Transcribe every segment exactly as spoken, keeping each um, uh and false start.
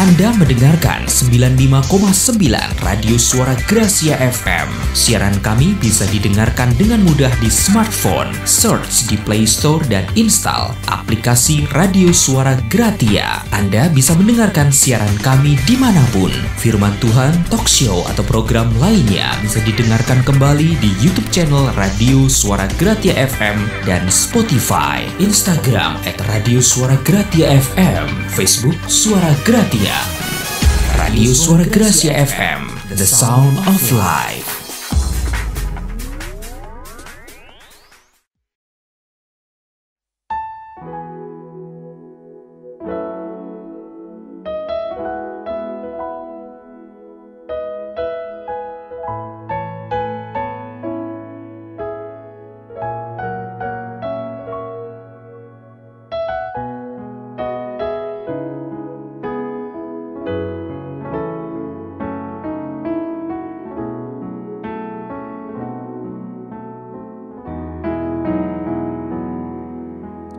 Anda mendengarkan sembilan puluh lima koma sembilan Radio Suara Gratia F M. Siaran kami bisa didengarkan dengan mudah di smartphone. Search di Play Store dan install aplikasi Radio Suara Gratia. Anda bisa mendengarkan siaran kami dimanapun. Firman Tuhan, talk show, atau program lainnya bisa didengarkan kembali di YouTube channel Radio Suara Gratia F M dan Spotify, Instagram et Radio Suara Gratia F M, Facebook Suara Gratia. Radio Suara Gratia F M, the sound of life.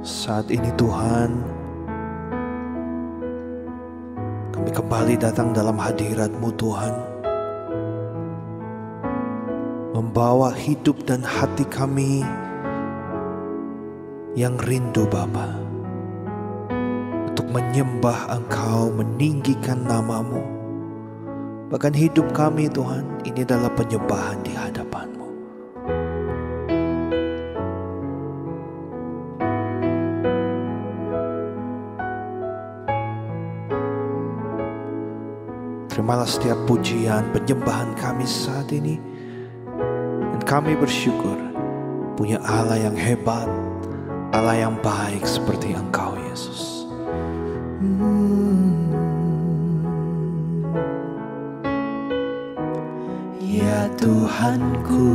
Saat ini Tuhan, kami kembali datang dalam hadirat-Mu Tuhan, membawa hidup dan hati kami yang rindu Bapa untuk menyembah Engkau, meninggikan nama-Mu. Bahkan hidup kami Tuhan, ini adalah penyembahan di hadapan-Mu. Terimalah setiap pujian, penyembahan kami saat ini. Dan kami bersyukur punya Allah yang hebat, Allah yang baik seperti Engkau, Yesus. hmm. Ya Tuhanku,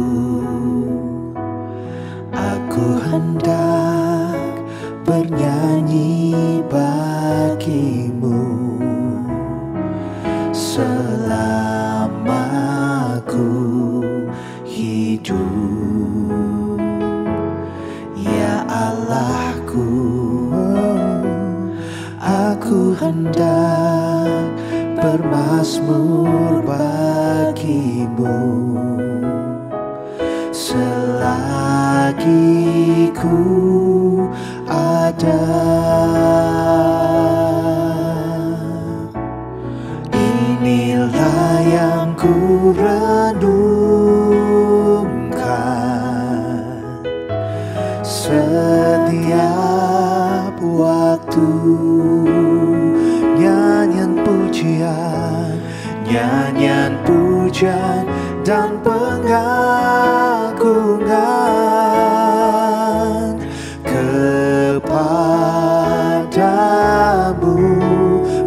aku hendak bernyanyi bagi-Mu. Selama ku hidup, ya Allahku, aku hendak bermazmur bagi-Mu. Selagi ku ada, inilah yang ku renungkan setiap waktu. Nyanyian pujian, nyanyian pujian dan pengagungan kepada-Mu.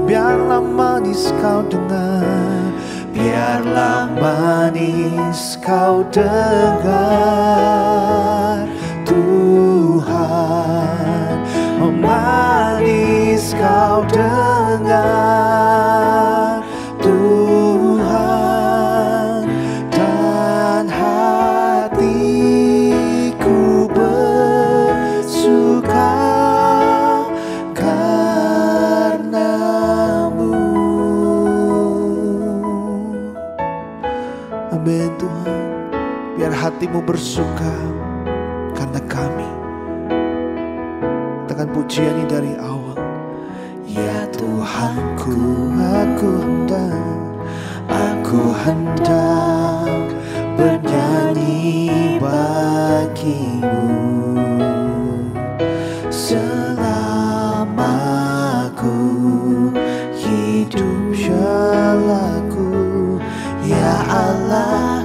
Biarlah manis kau dengar, biarlah manis kau dengar, Tuhan. Manis kau dengar, Tuhan. Dan hatiku bersuka Tuhan. Biar hatimu bersuka karena kami. Katakan pujian ini dari awal. Ya Tuhanku, aku hendak, aku hendak bernyanyi bagi-Mu. Selama ku hidup, jalaku, ya Allah,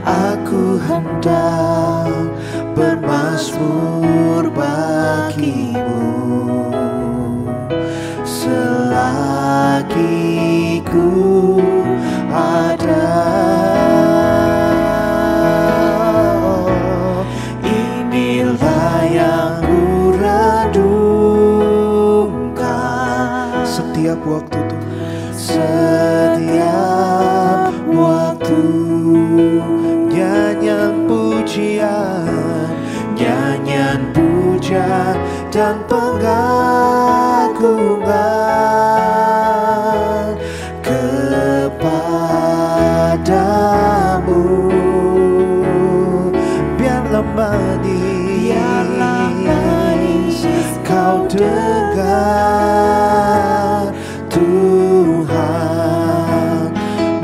aku hendak bermazmur bagi-Mu. Selagi ku ada, inilah yang ku renungkan setiap waktu tuh. Setiap waktu nyanyian pujian, nyanyian pujian dan pengagungan. Kau dengar Tuhan,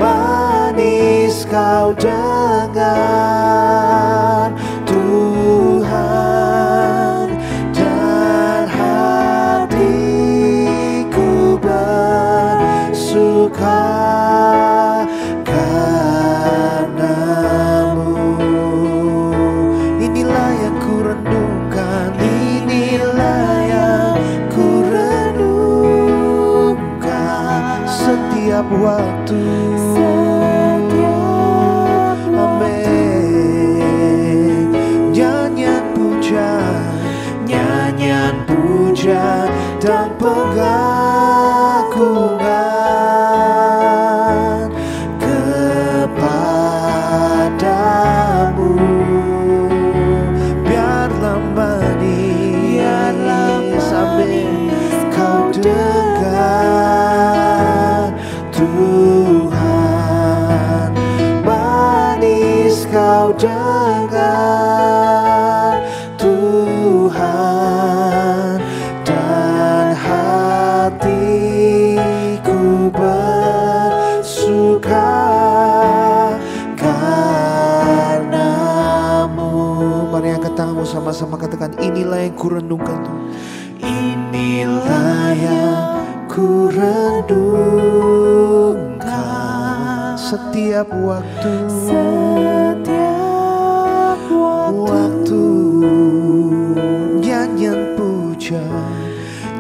manis Kau dengar Tuhan, dan hatiku bersuka karenamu. Inilah yang ku renungkan, inilah yang ku renungkan setiap waktu. Dan pengakuan kepada-Mu, biarlah manis, biarlah manis Kau dengar Tuhan, manis Kau dengar Tuhan. Sama-sama katakan, inilah yang ku renungkan Tuhan. Inilah yang ku renungkan setiap waktu, setiap waktu, waktu. Nyanyian puja,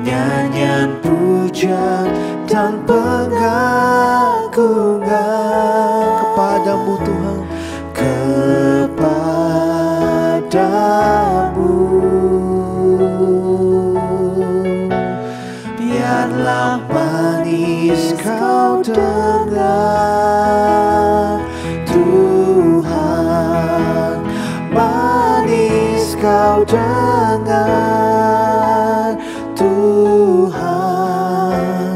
nyanyian puja dan pengakuan kepada-Mu Tuhan, kepada-Mu. Biarlah manis Kau dengar Tuhan, manis Kau dengar Tuhan,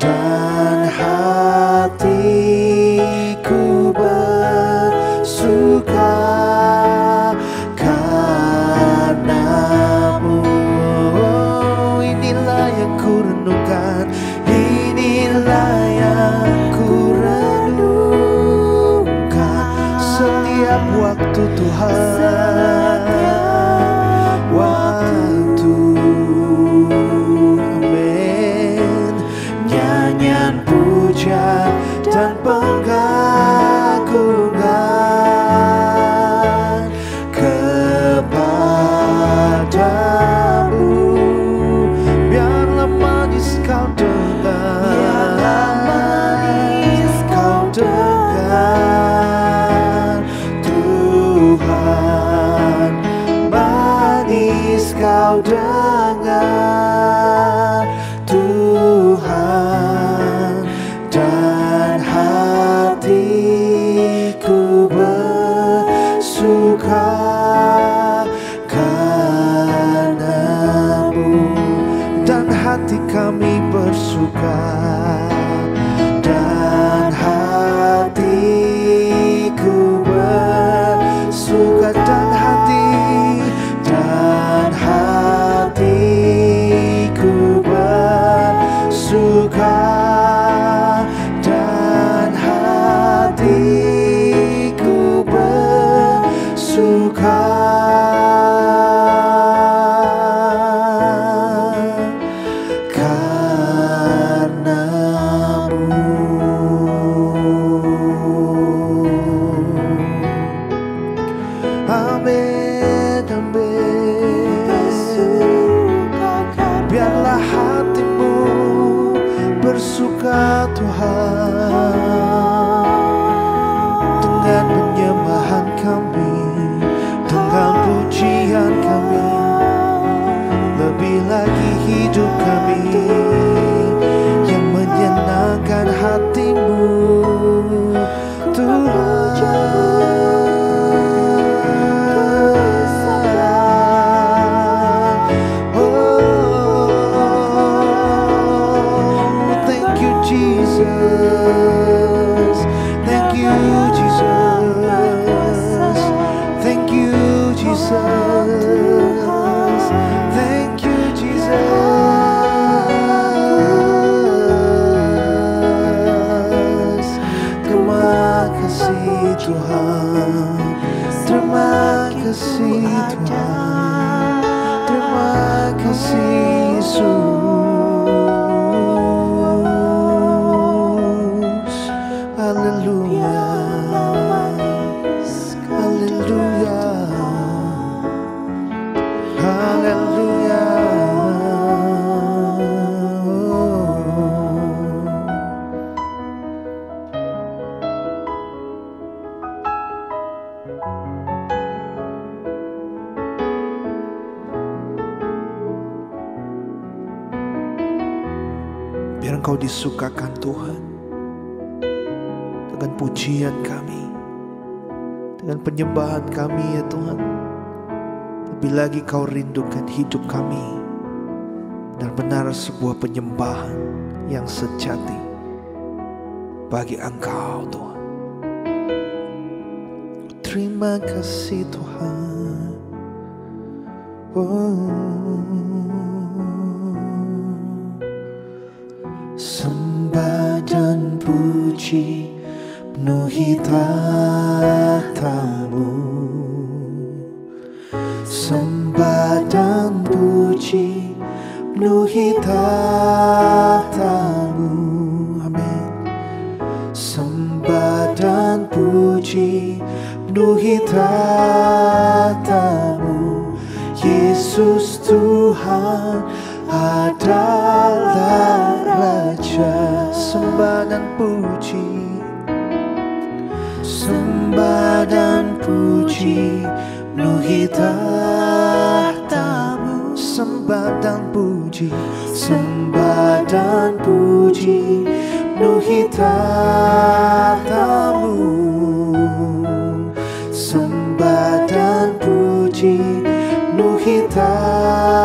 dan hatiku bersuka. Inilah yang ku renungkan setiap waktu Tuhan, setiap waktu. Amin. Nyanyian puja dan pengakuan kepada-Mu, biarlah manis Kau Tuhan, manis Kau dengar Tuhan, dan hatiku bersuka karenamu, dan hati kami bersuka, dan hatiku bersuka, dan hati, dan hatiku bersuka, dan hatiku bersuka karenamu. Bersuka Tuhan, dengan penyembahan kami, dengan pujian kami, lebih lagi hidup kami yang menyenangkan hati-Mu Tuhan. Thank you, Jesus. Thank you, Jesus. Thank you, Jesus. Biar Engkau disukakan Tuhan dengan pujian kami, dengan penyembahan kami ya Tuhan. Lebih lagi Kau rindukan hidup kami benar-benar sebuah penyembahan yang sejati bagi Engkau Tuhan. Terima kasih Tuhan. Oh. Sembah dan puji penuhi tahtamu. Sembah dan puji penuhi tahtamu. Amin. Sembah dan puji penuhi tahtamu. Yesus Tuhan adalah Raja. Sembah dan puji, sembah dan puji penuhi tahtamu. Sembah dan puji, sembah dan puji penuhi tahtamu. Sembah dan puji penuhi tahtamu.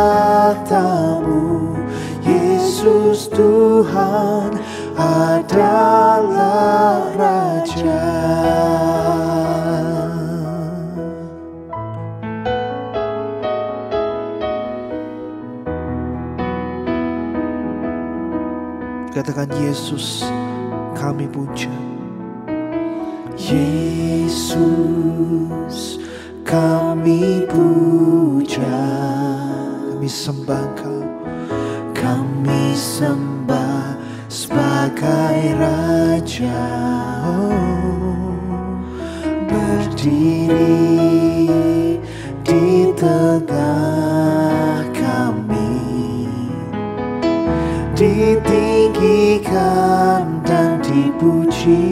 Yesus Tuhan adalah Raja. Katakan Yesus kami puja. Yesus kami puja. Kami sembah Engkau. Kami sembah sebagai Raja. Oh. Berdiri di tengah kami, ditinggikan dan dipuji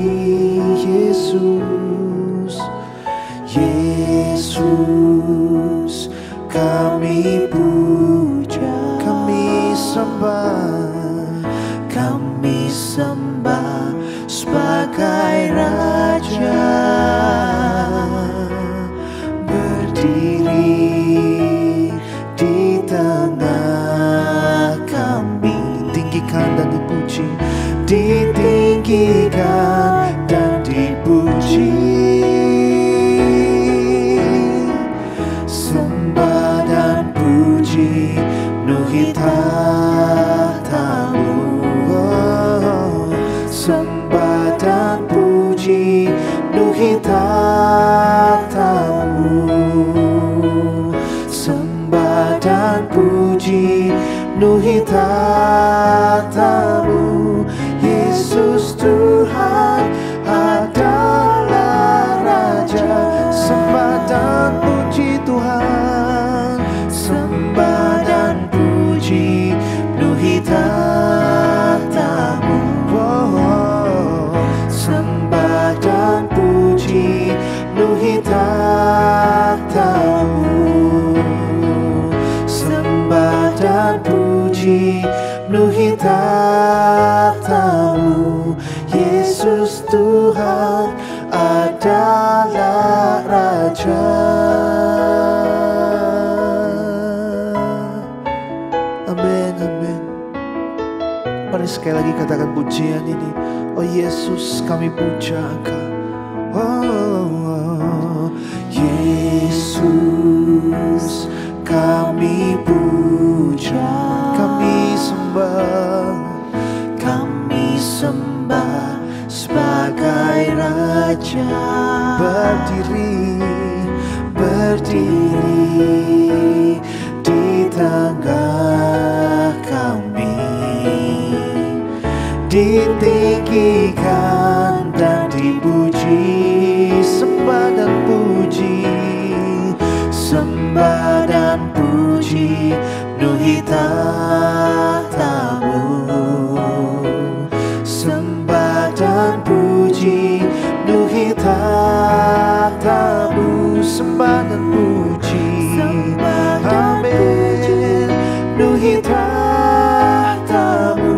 Yesus. Yesus kami puja. Kami sembah, kami sembah sebagai Raja. Berdiri di tengah kami, ditinggikan dan dipuji, ditinggikan dan dipuji. Sembah dan puji penuhi tahtamu. Sembah dan puji penuhi tahtamu. Sembah dan puji penuhi tahtamu. Yesus Tuhan adalah Raja. Sembah dan puji Tuhan. Sembah dan puji penuhi tahtamu. Sembah dan puji penuhi tahtamu. Sembah dan puji penuhi tahtamu. Yesus Tuhan adalah Raja. Amin, amin. Mari sekali lagi katakan pujian ini. Oh Yesus kami puja Engkau. Oh Yesus kami puja. Kami sembah, kami sembah sebagai Raja. Berdiri, berdiri di tengah kami, ditinggikan dan dipuji. Sembah dan puji, sembah dan puji penuhi tahtamu. Sembah dan puji penuhi tahtamu. Sembah dan puji, sembah dan puji penuhi tahtamu.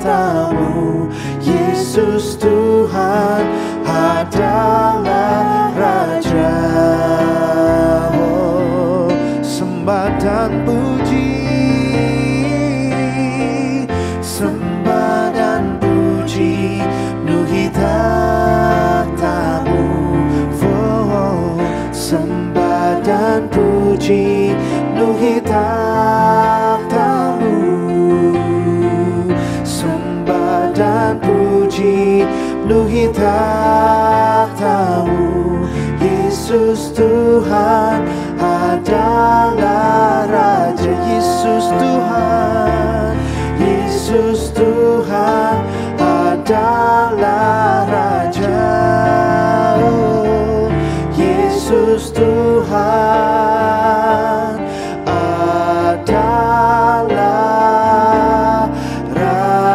tahtamu, Yesus Tuhan adalah Raja. Oh, sembah dan puji, sembah dan puji, penuhi tahtamu. Oh, sembah dan puji, penuhi tahtamu. Sembah dan puji, penuhi tahtamu. Yesus Tuhan adalah Raja. Yesus Tuhan, Yesus Tuhan adalah Raja. Oh, Yesus Tuhan adalah Raja.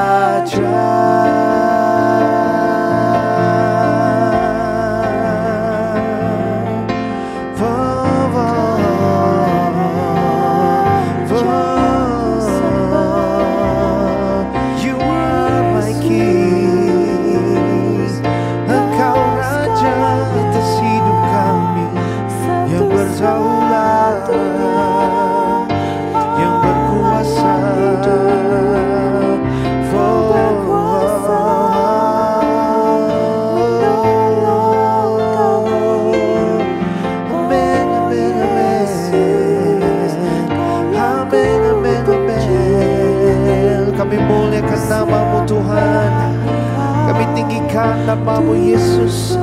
Namamu Yesus,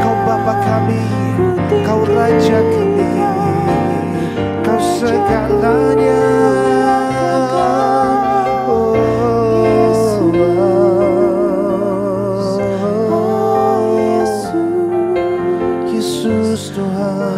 Kau Bapa kami, Kau Raja kami, Kau segalanya. Oh, Yesus Tuhan, Yesus Tuhan.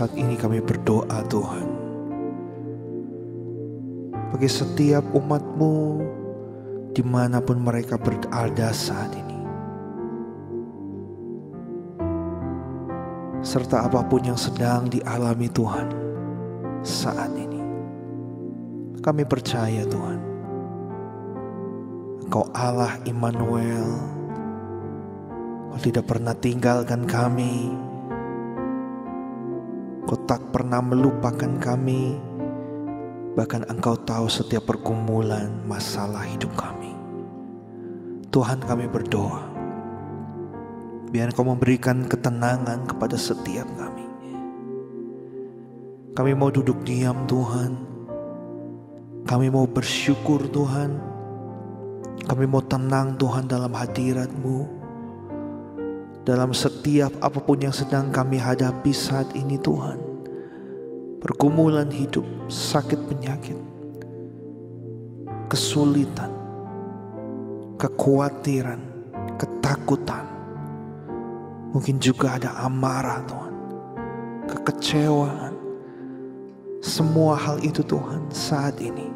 Saat ini kami berdoa Tuhan, bagi setiap umat-Mu dimanapun mereka berada saat ini, serta apapun yang sedang dialami Tuhan saat ini. Kami percaya Tuhan, Engkau Allah Immanuel, Engkau tidak pernah tinggalkan kami, Kau tak pernah melupakan kami. Bahkan Engkau tahu setiap pergumulan masalah hidup kami. Tuhan, kami berdoa, biar Engkau memberikan ketenangan kepada setiap kami. Kami mau duduk diam Tuhan, kami mau bersyukur Tuhan, kami mau tenang Tuhan dalam hadirat-Mu, dalam setiap apapun yang sedang kami hadapi saat ini Tuhan. Pergumulan hidup, sakit penyakit, kesulitan, kekhawatiran, ketakutan, mungkin juga ada amarah Tuhan, kekecewaan. Semua hal itu Tuhan saat ini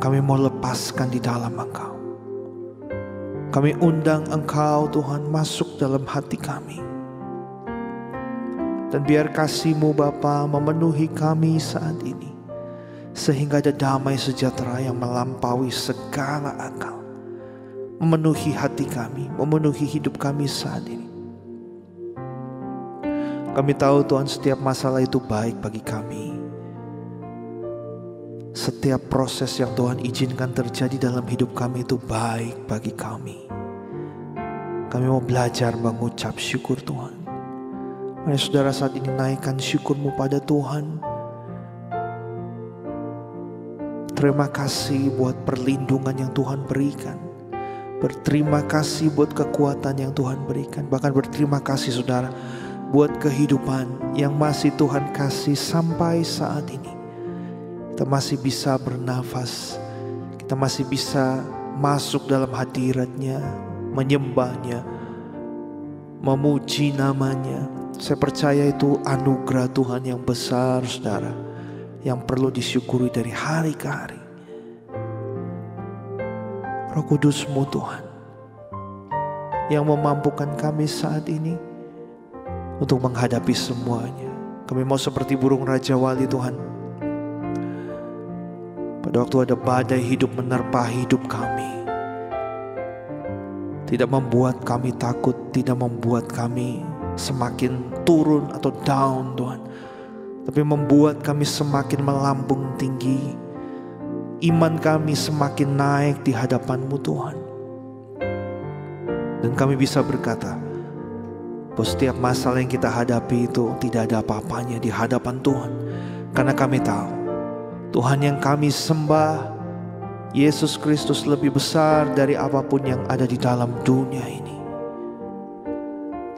kami mau lepaskan di dalam Engkau. Kami undang Engkau Tuhan masuk dalam hati kami. Dan biar kasih-Mu Bapa memenuhi kami saat ini, sehingga ada damai sejahtera yang melampaui segala akal memenuhi hati kami, memenuhi hidup kami saat ini. Kami tahu Tuhan setiap masalah itu baik bagi kami. Setiap proses yang Tuhan izinkan terjadi dalam hidup kami itu baik bagi kami. Kami mau belajar mengucap syukur Tuhan. Mari saudara saat ini naikkan syukurmu pada Tuhan. Terima kasih buat perlindungan yang Tuhan berikan. Berterima kasih buat kekuatan yang Tuhan berikan. Bahkan berterima kasih saudara buat kehidupan yang masih Tuhan kasih sampai saat ini. Kita masih bisa bernafas. Kita masih bisa masuk dalam hadirat-Nya, menyembah-Nya, memuji nama-Nya. Saya percaya itu anugerah Tuhan yang besar saudara, yang perlu disyukuri dari hari ke hari. Roh Kudus-Mu Tuhan, yang memampukan kami saat ini untuk menghadapi semuanya. Kami mau seperti burung raja wali Tuhan, pada waktu ada badai hidup menerpa hidup kami, tidak membuat kami takut, tidak membuat kami semakin turun atau down Tuhan, tapi membuat kami semakin melambung tinggi. Iman kami semakin naik di hadapan-Mu Tuhan. Dan kami bisa berkata bahwa setiap masalah yang kita hadapi itu tidak ada apa-apanya di hadapan Tuhan. Karena kami tahu Tuhan yang kami sembah, Yesus Kristus, lebih besar dari apapun yang ada di dalam dunia ini.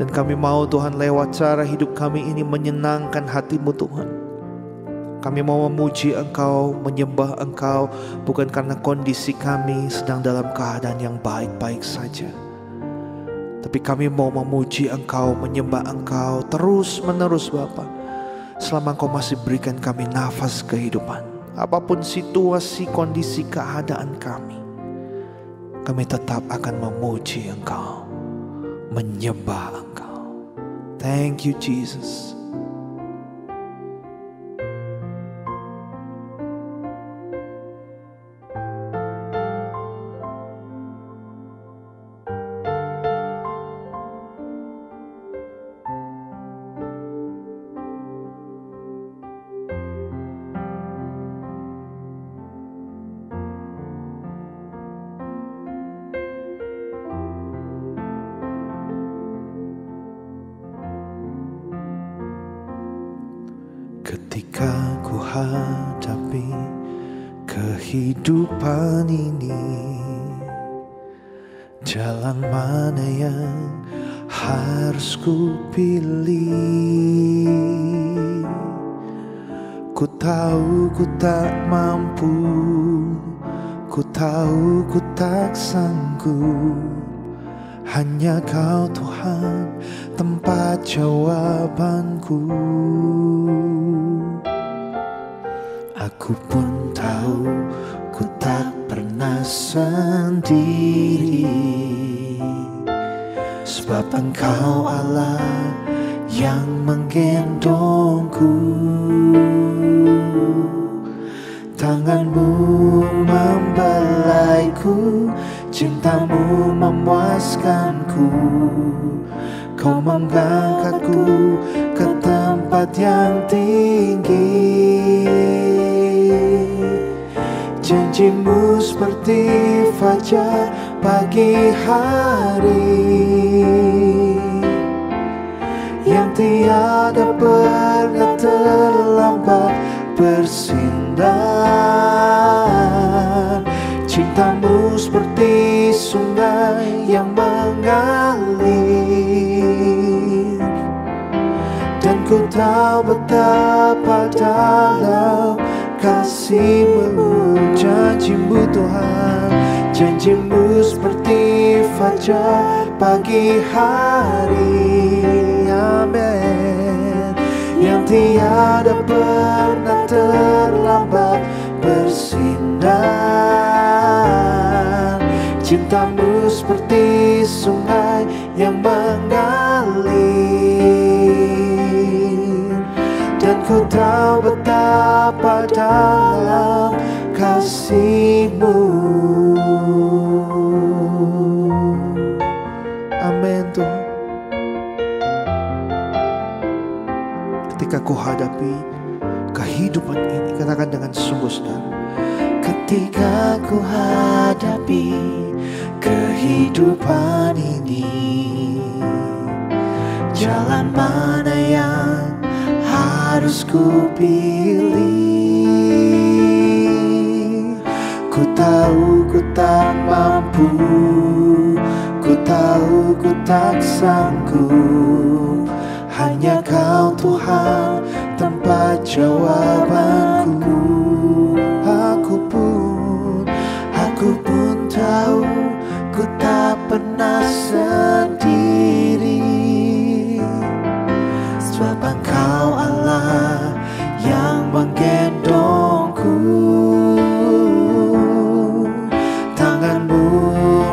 Dan kami mau Tuhan lewat cara hidup kami ini menyenangkan hati-Mu Tuhan. Kami mau memuji Engkau, menyembah Engkau, bukan karena kondisi kami sedang dalam keadaan yang baik-baik saja, tapi kami mau memuji Engkau, menyembah Engkau terus-menerus Bapa, selama Engkau masih berikan kami nafas kehidupan. Apapun situasi, kondisi, keadaan kami, kami tetap akan memuji Engkau, menyembah Engkau. Thank you Jesus. Kehidupan ini, jalan mana yang harus ku pilih? Ku tahu ku tak mampu, ku tahu ku tak sanggup. Hanya Kau Tuhan tempat jawabanku. Aku pun tahu ku tak pernah sendiri, sebab Engkau Allah yang menggendongku. Tangan-Mu membelaiku, cinta-Mu memuaskanku. Kau mengangkatku ke tempat yang tinggi. Janji-Mu seperti fajar pagi hari, yang tiada pernah terlambat bersindar. Cinta-Mu seperti sungai yang mengalir, dan ku tahu betapa dalam kasih-Mu. Janji-Mu Tuhan, janji-Mu seperti fajar pagi hari, amin, yang tiada pernah terlambat bersindar. Cinta-Mu seperti sungai yang mengalir, dan ku tahu betapa dalam kasih-Mu. Amin Tuhan. Ketika ku hadapi kehidupan ini, katakan dengan sungguh saudara, ketika ku hadapi kehidupan ini, Jalan mana yang harus ku pilih? Ku tahu ku tak mampu, ku tahu ku tak sanggup. Hanya Kau Tuhan tempat jawabanku. Aku pun, aku pun tahu ku tak pernah sendiri. Sebab Engkau Allah yang menggendongku. Tangan-Mu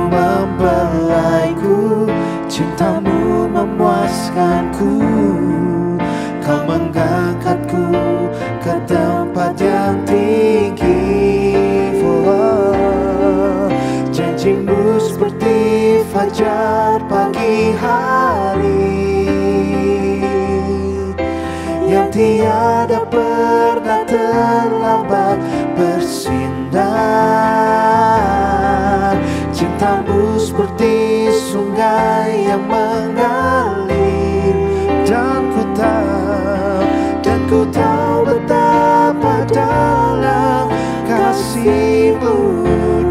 membelaiku, cinta-Mu memuaskanku. Kau mengangkatku ke tempat yang tinggi. Oh, janji-Mu seperti fajar pagi hari, yang tiada pernah terlambat bersinar. Cinta-Mu seperti sungai yang mengalir, dan ku tahu, dan ku tahu betapa dalam kasih-Mu.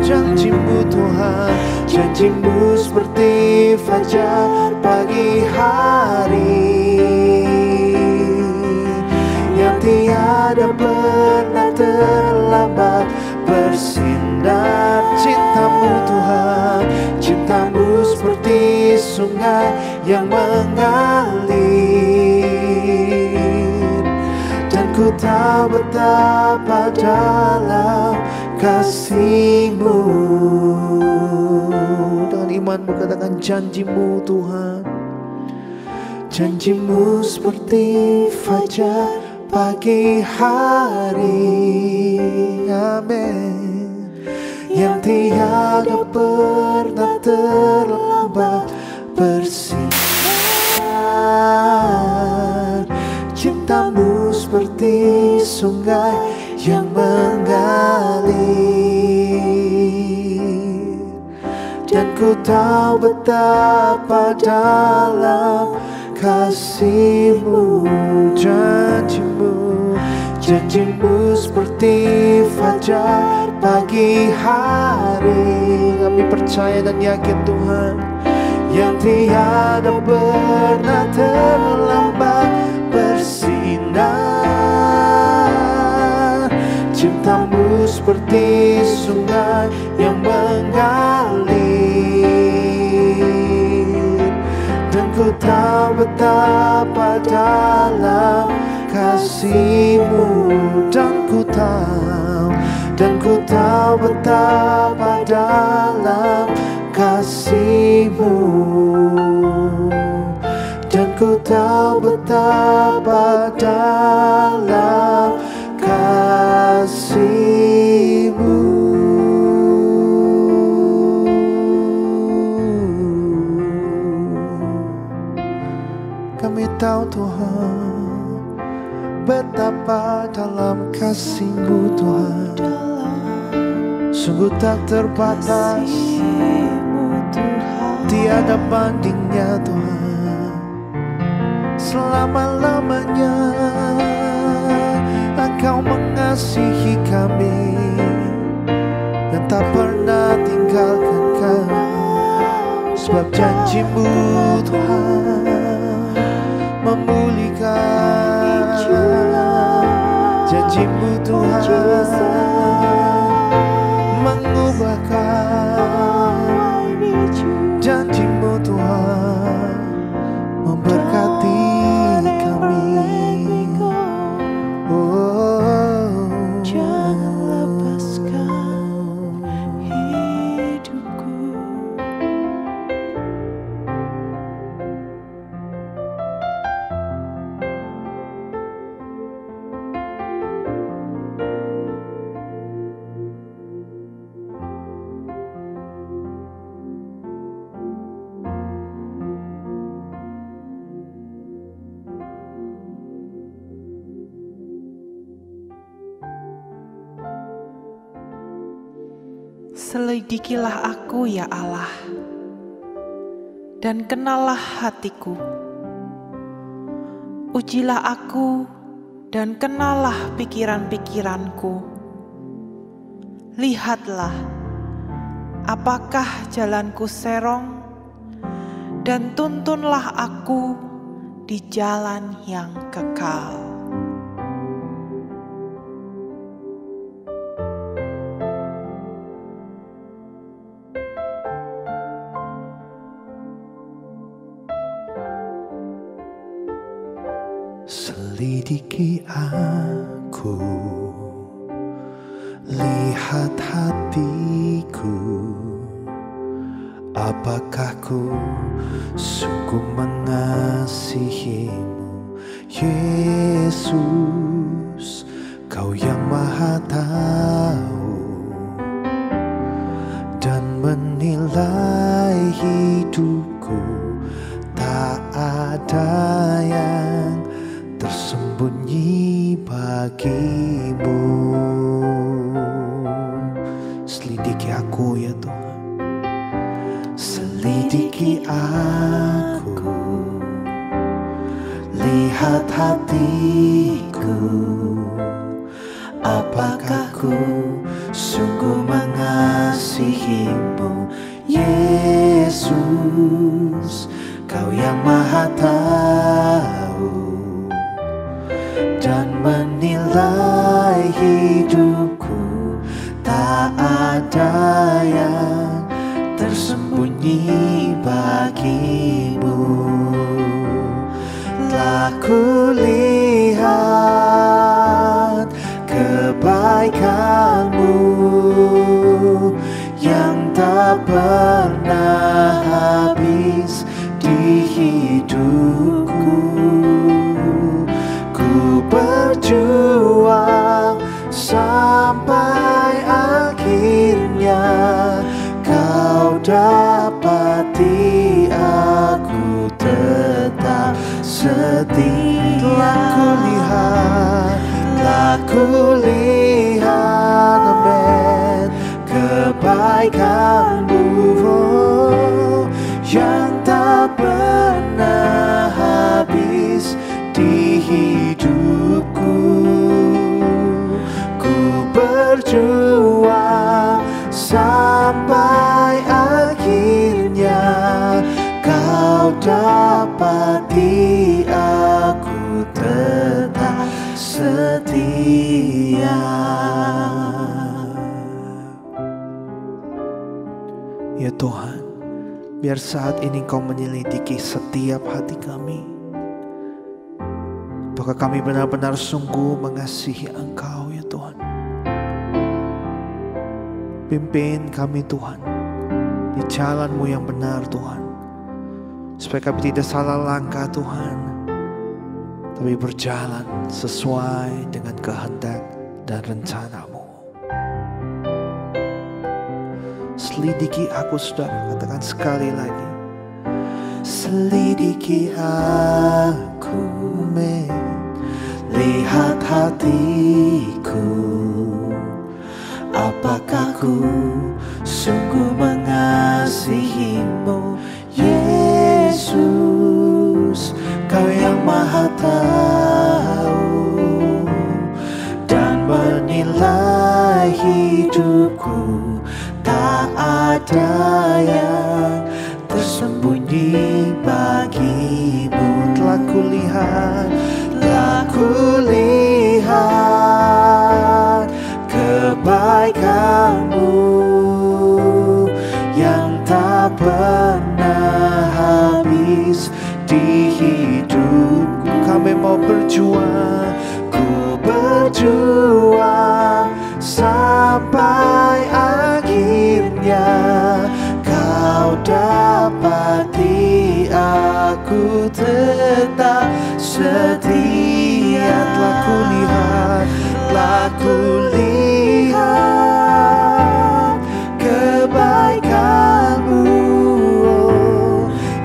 Janji-Mu Tuhan, janji-Mu seperti fajar pagi hari, tiada pernah terlambat bersinar. Cinta-Mu Tuhan, cinta-Mu seperti sungai yang mengalir, dan ku tahu betapa dalam kasih-Mu. Dengan imanmu katakan, janji-Mu Tuhan, janji-Mu seperti fajar pagi hari, amin, yang tiada pernah terlambat bersinar. Cinta-Mu seperti sungai yang mengalir, dan ku tahu betapa dalam kasih-Mu. Janji-Mu, janji-Mu seperti fajar pagi hari. Kami percaya dan yakin Tuhan, yang tiada pernah terlambat bersinar. Cinta-Mu seperti sungai yang mengalir, dan ku tahu betapa dalam kasih-Mu. Dan ku tahu, dan ku tahu betapa dalam kasih-Mu. Dan ku tahu betapa dalam kasih-Mu. Tahu Tuhan betapa dalam kasih-Mu Tuhan, sungguh tak terbatas, tiada bandingnya Tuhan. Selama-lamanya Engkau mengasihi kami, dan tak pernah tinggalkan kami. Sebab janji-Mu Tuhan memulihkan, janji-Mu Tuhan mengubahkan, janji-Mu Tuhan memberkati kami. Oh, jangan lepaskan hidupku. Selidikilah aku ya Allah, dan kenallah hatiku. Ujilah aku dan kenalah pikiran-pikiranku. Lihatlah apakah jalanku serong, dan tuntunlah aku di jalan yang kekal. Selidiki aku, lihat hatiku, apakah ku sungguh mengasihimu, Yesus, Kau yang Maha Tahu dan menilai hidupku. Tak ada yang tersembunyi bagimu. Selidiki aku ya Tuhan, selidiki aku, lihat hatiku, apakah ku sungguh mengasihimu, Yesus, Kau yang Maha Tahu dan menilai hidupku. Tak ada yang tersembunyi bagimu. Telah kulihat kebaikanmu yang tak pernah habis di hidupku. Berjuang sampai akhirnya Kau dapati aku tetap setia. Telah kulihat, telah kulihat, amin, kebaikan-Mu yang tak pernah habis di hidupku. Ku berjuang sampai akhirnya Kau dapati aku tetap setia. Ya Tuhan, biar saat ini Kau menyelidiki setiap hati kami. Maka kami benar-benar sungguh mengasihi Engkau ya Tuhan. Pimpin kami Tuhan di jalan-Mu yang benar Tuhan, supaya kami tidak salah langkah Tuhan, tapi berjalan sesuai dengan kehendak dan rencana-Mu. Selidiki aku, Saudara, katakan sekali lagi. Selidiki aku, me, lihat hatiku, apakah ku sungguh mengasihimu, Yesus, Kau yang Maha Tahu dan menilai hidupku. Tak ada yang tersembunyi bagimu. Telah kulihat, telah kulihat kebaikan-Mu yang tak pernah habis di hidupku. Kami mau berjuang, ku berjuang sampai akhirnya Kau dapati aku tetap setia. Telah kulihat, telah kulihat kebaikan-Mu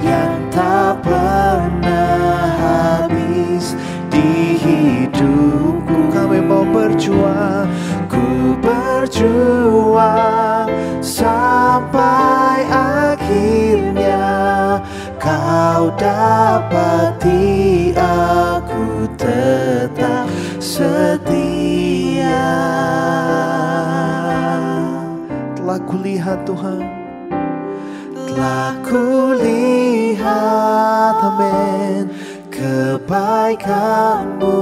yang tak pernah habis di hidupku. Kami mau berjuang. lihat Tuhan, telah kulihat, amin, kebaikan-Mu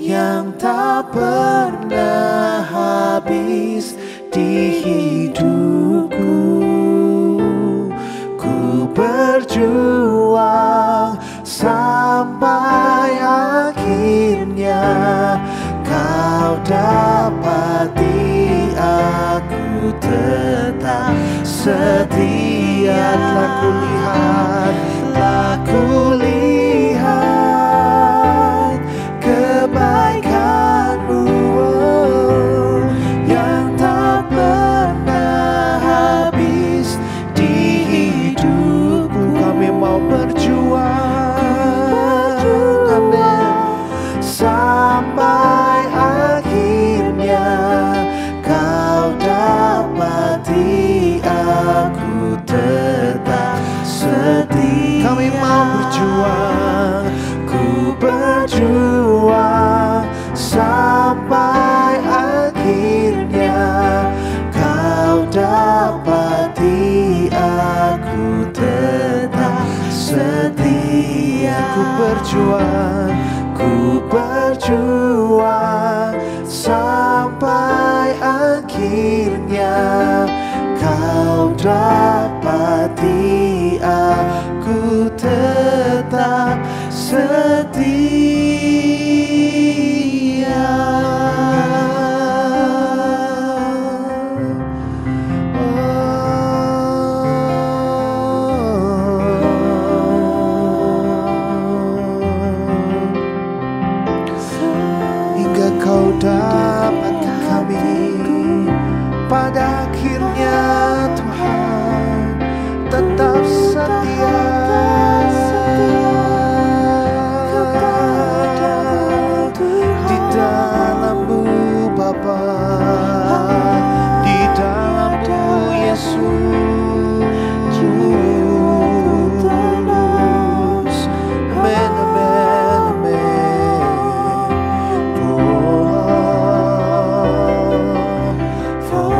yang tak pernah habis di hidupku. Ku berjuang sampai akhirnya Kau dapati, aku tetap setia. Telah kulihat, telah kulihat kebaikan-Mu yang tak pernah habis di hidupku. Kami mau berjuang, amin, sampai aku tetap setia. Kami mau berjuang, ku berjuang sampai akhirnya Kau dapati, aku tetap setia. Ku berjuang, ku berjuang sampai akhirnya Kau dapati, aku tetap setia. Oh, hingga Kau dapat kami pada akhirnya. Tuhan tetap setia di dalam-Mu Bapa, di dalam-Mu Yesus. Amen, amen, amen. Oh, for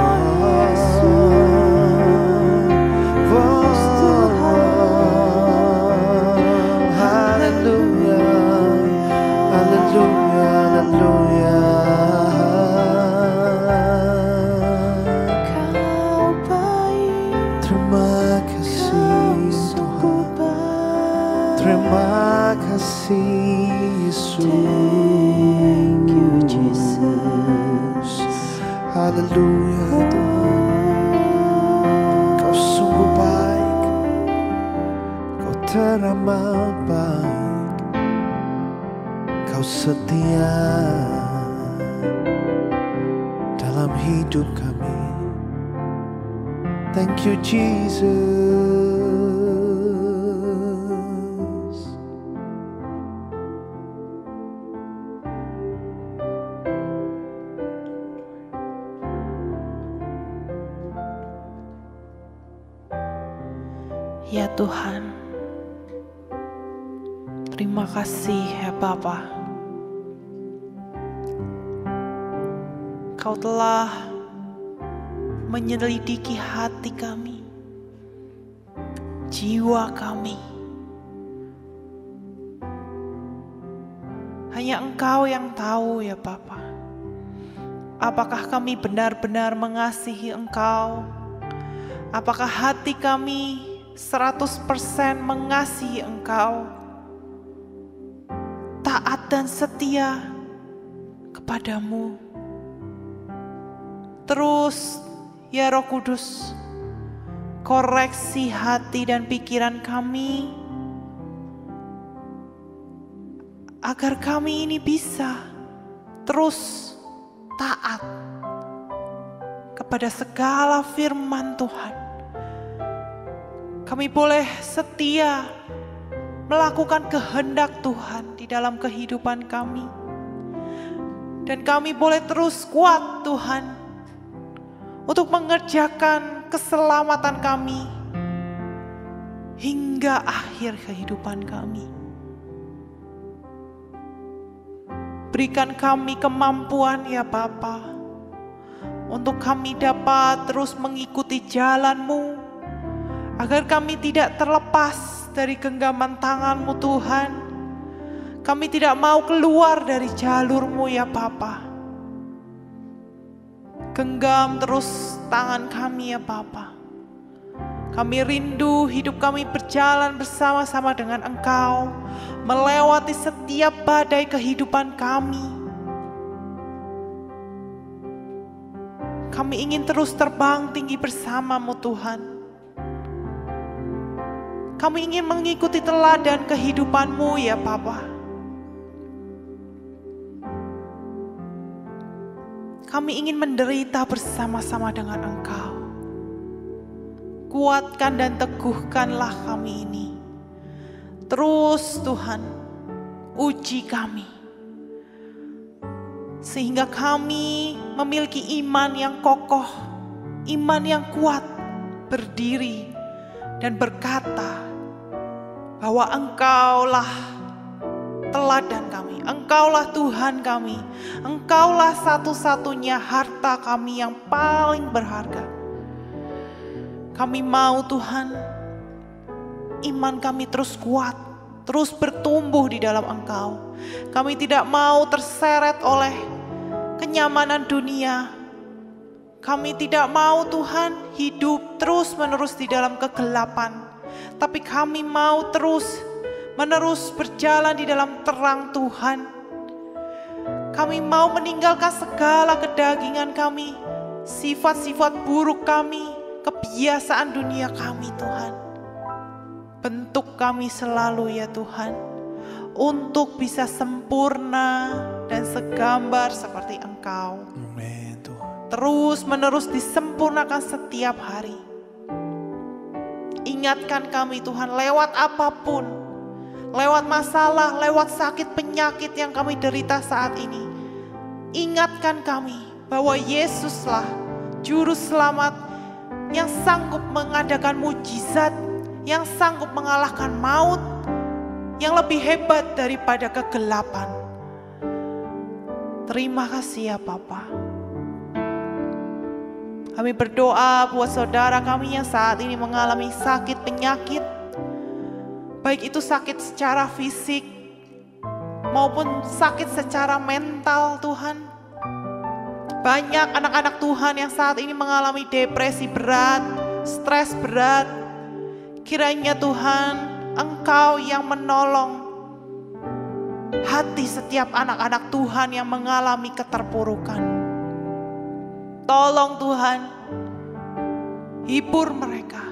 Haleluya, Kau sungguh baik, Kau teramat baik, Kau setia dalam hidup kami. Thank you Jesus. Ya Tuhan, terima kasih ya Bapa. Kau telah menyelidiki hati kami, jiwa kami. Hanya Engkau yang tahu ya Bapa, apakah kami benar-benar mengasihi Engkau, apakah hati kami seratus persen mengasihi Engkau, taat dan setia kepada-Mu. Terus ya Roh Kudus, koreksi hati dan pikiran kami, agar kami ini bisa terus taat kepada segala firman Tuhan. Kami boleh setia melakukan kehendak Tuhan di dalam kehidupan kami. Dan kami boleh terus kuat Tuhan untuk mengerjakan keselamatan kami hingga akhir kehidupan kami. Berikan kami kemampuan ya Bapa untuk kami dapat terus mengikuti jalan-Mu, agar kami tidak terlepas dari genggaman tangan-Mu Tuhan. Kami tidak mau keluar dari jalur-Mu ya Bapa. Genggam terus tangan kami ya Bapa. Kami rindu hidup kami berjalan bersama-sama dengan Engkau, melewati setiap badai kehidupan kami. Kami ingin terus terbang tinggi bersama-Mu Tuhan. Kami ingin mengikuti teladan kehidupan-Mu ya Bapa. Kami ingin menderita bersama-sama dengan Engkau. Kuatkan dan teguhkanlah kami ini. Terus Tuhan, uji kami. Sehingga kami memiliki iman yang kokoh, iman yang kuat, berdiri dan berkata bahwa Engkaulah teladan kami, Engkaulah Tuhan kami, Engkaulah satu-satunya harta kami yang paling berharga. Kami mau Tuhan, iman kami terus kuat, terus bertumbuh di dalam Engkau. Kami tidak mau terseret oleh kenyamanan dunia. Kami tidak mau Tuhan hidup terus-menerus di dalam kegelapan. Tapi kami mau terus-menerus berjalan di dalam terang Tuhan. Kami mau meninggalkan segala kedagingan kami, sifat-sifat buruk kami, kebiasaan dunia kami Tuhan. Bentuk kami selalu ya Tuhan, untuk bisa sempurna dan segambar seperti Engkau. Amen, Tuhan. Terus menerus disempurnakan setiap hari. Ingatkan kami Tuhan, lewat apapun, lewat masalah, lewat sakit penyakit yang kami derita saat ini. Ingatkan kami bahwa Yesuslah Juru Selamat yang sanggup mengadakan mujizat, yang sanggup mengalahkan maut, yang lebih hebat daripada kegelapan. Terima kasih ya Bapa. Kami berdoa buat saudara kami yang saat ini mengalami sakit penyakit, baik itu sakit secara fisik maupun sakit secara mental Tuhan. Banyak anak-anak Tuhan yang saat ini mengalami depresi berat, stres berat. Kiranya Tuhan, Engkau yang menolong hati setiap anak-anak Tuhan yang mengalami keterpurukan. Tolong Tuhan, hibur mereka.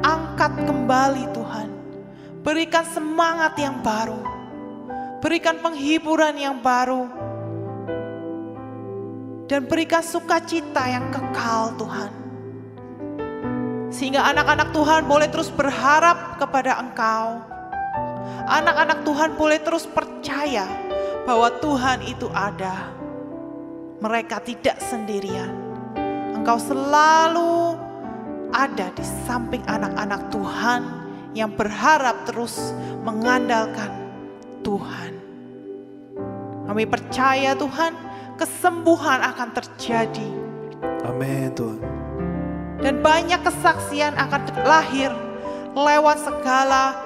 Angkat kembali Tuhan. Berikan semangat yang baru. Berikan penghiburan yang baru. Dan berikan sukacita yang kekal Tuhan. Sehingga anak-anak Tuhan boleh terus berharap kepada Engkau. Anak-anak Tuhan boleh terus percaya bahwa Tuhan itu ada. Mereka tidak sendirian. Engkau selalu ada di samping anak-anak Tuhan yang berharap terus mengandalkan Tuhan. Kami percaya Tuhan, kesembuhan akan terjadi. Amin Tuhan. Dan banyak kesaksian akan lahir lewat segala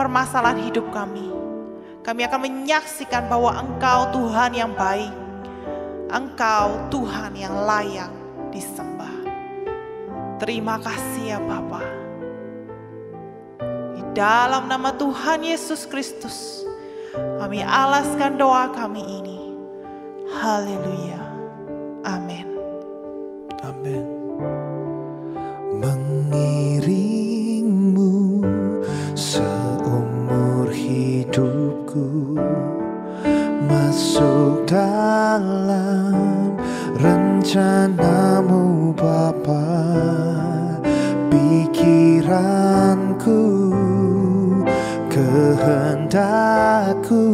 permasalahan hidup kami. Kami akan menyaksikan bahwa Engkau Tuhan yang baik. Engkau Tuhan yang layak disembah. Terima kasih ya Bapa. Di dalam nama Tuhan Yesus Kristus, kami alaskan doa kami ini. Haleluya. Amin. Amin. Mengiringmu seumur hidupku, masuk dalam rencana-Mu Bapa. Pikiranku, kehendakku,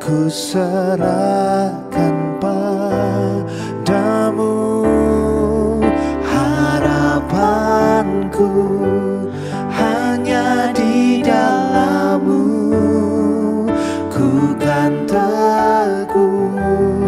ku serahkan padamu. Harapanku hanya di dalam-Mu. Ku kan teguh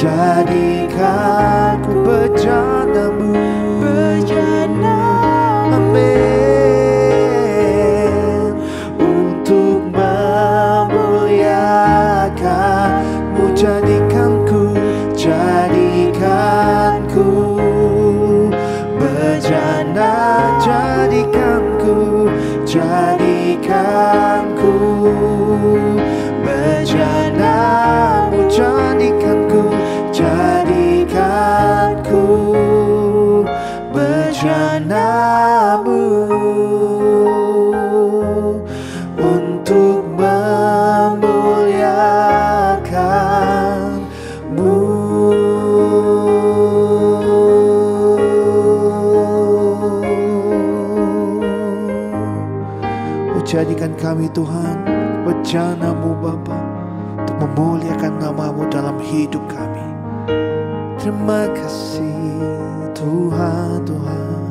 jadikan ku bejanamu, bejanamu, amin, untuk memuliakan-Mu, jadikan ku, jadikan ku bejana, jadikan ku, jadikan ku bejana-Mu, jadikan ku, jadikan ku bejana-Mu, untuk memuliakan-Mu. Jadikan kami Tuhan bejana-Mu Bapa, untuk memuliakan nama-Mu dalam hidup kami. Terima kasih Tuhan, Tuhan.